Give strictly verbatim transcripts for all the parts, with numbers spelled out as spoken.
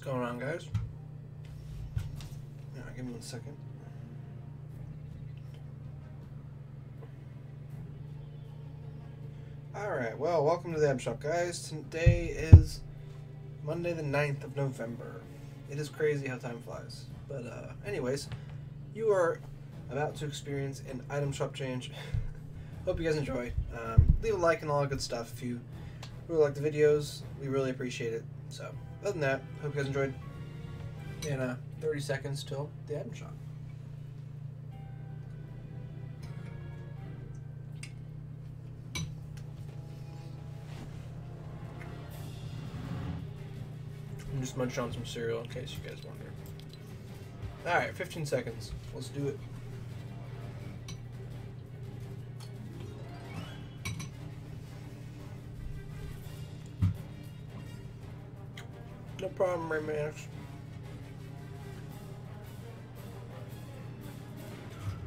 going on, guys? All right, give me one second. All right, well, welcome to the Ab Shop, guys. Today is Monday, the ninth of November. It is crazy how time flies. But uh, anyways, you are about to experience an item shop change. Hope you guys enjoy. Um, leave a like and all that good stuff if you really like the videos. We really appreciate it. So, other than that, hope you guys enjoyed. And uh, thirty seconds till the item shop. I'm just munching on some cereal in case you guys wonder. Alright, fifteen seconds. Let's do it. No problem, Raymax.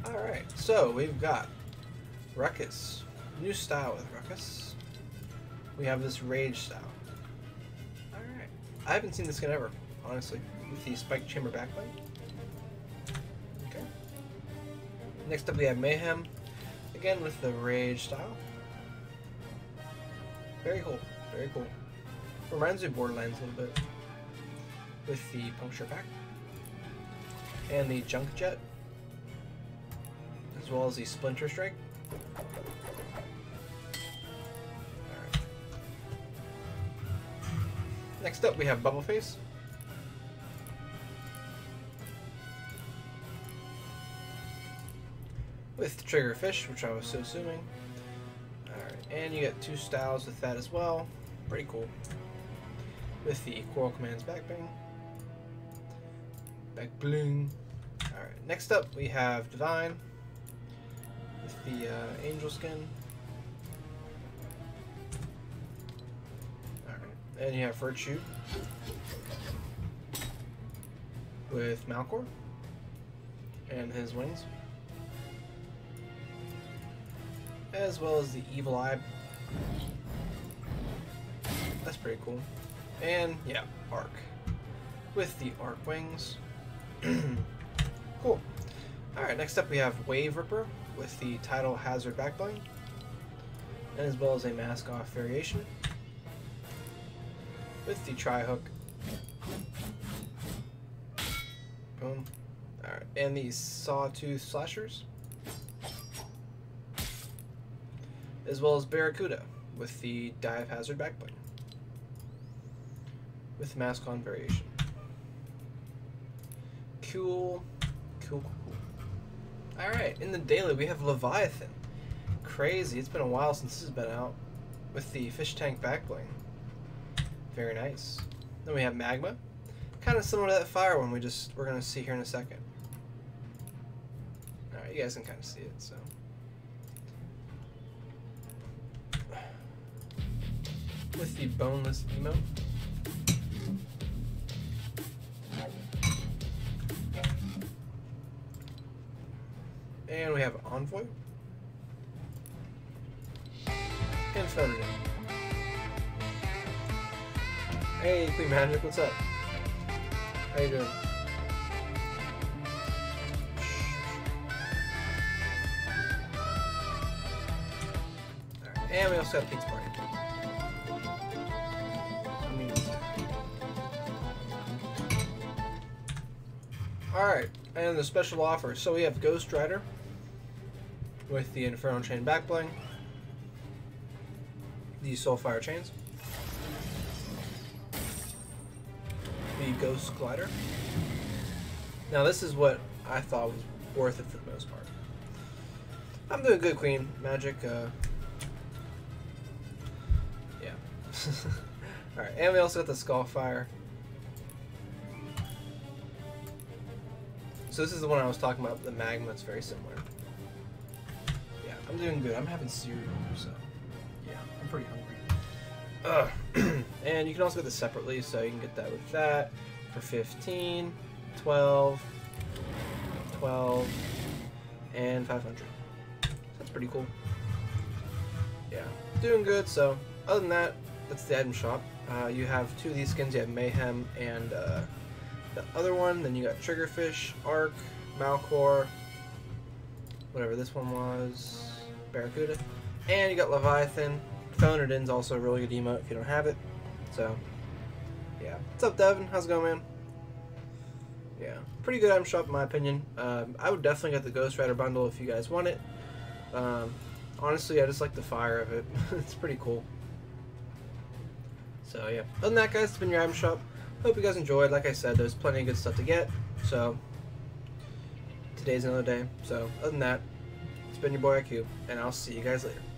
Alright, so we've got Ruckus. New style with Ruckus. We have this Rage style. Alright. I haven't seen this skin ever, honestly, with the Spike Chamber backbite. Okay. Next up we have Mayhem. Again with the Rage style. Very cool. Very cool. Reminds me of Borderlands a little bit, with the Puncture Pack and the Junk Jet, as well as the Splinter Strike. All right. Next up we have Bubble Face. With Trigger Fish, which I was so assuming. Alright, and you get two styles with that as well. Pretty cool. With the Coral Commands back bling. Back bling. Alright, next up we have Divine. With the uh, Angel skin. Alright, and you have Virtue. With Malcore. And his wings. As well as the Evil Eye. That's pretty cool. And yeah, Ark with the Ark wings. Cool. All right, next up we have Wave Ripper with the Tidal Hazard backbling, and as well as a mask off variation with the Tri Hook. Boom. All right, and the Sawtooth Slashers, as well as Barracuda with the Dive Hazard backbling. With mask on variation. Cool. Cool. Cool. Alright, in the daily we have Leviathan. Crazy. It's been a while since this has been out. With the fish tank back bling. Very nice. Then we have Magma. Kind of similar to that fire one we just we're gonna see here in a second. Alright, you guys can kind of see it, so. With the boneless emote. And we have Envoy and Fenrir. Hey, Queen Magic, what's up? How you doing? Right. And we also have King's Party. I mean, all right, and the special offer. So we have Ghost Rider. With the Infernal Chain back bling, the Soul Fire chains, the Ghost Glider. Now this is what I thought was worth it for the most part. I'm doing good, Queen Magic. Uh, yeah. All right, and we also got the Skullfire. So this is the one I was talking about. The Magma. It's very similar. I'm doing good. I'm having cereal, so yeah, I'm pretty hungry. Ugh. And you can also get this separately, so you can get that with that for fifteen, twelve, twelve, and five hundred. So that's pretty cool. Yeah, doing good. So other than that, that's the item shop. Uh, you have two of these skins. You have Mayhem and uh, the other one. Then you got Trigger Fish, Ark, Malcore, whatever this one was, Barracuda. And you got Leviathan. Fenrir's also a really good emote if you don't have it. So, yeah. What's up, Devin? How's it going, man? Yeah, pretty good item shop in my opinion. Um, I would definitely get the Ghost Rider bundle if you guys want it. Um, honestly, I just like the fire of it. It's pretty cool. So yeah, other than that guys, it's been your item shop. Hope you guys enjoyed. Like I said, there's plenty of good stuff to get. So, today's another day. So, other than that, it's been your boy I Q, and I'll see you guys later.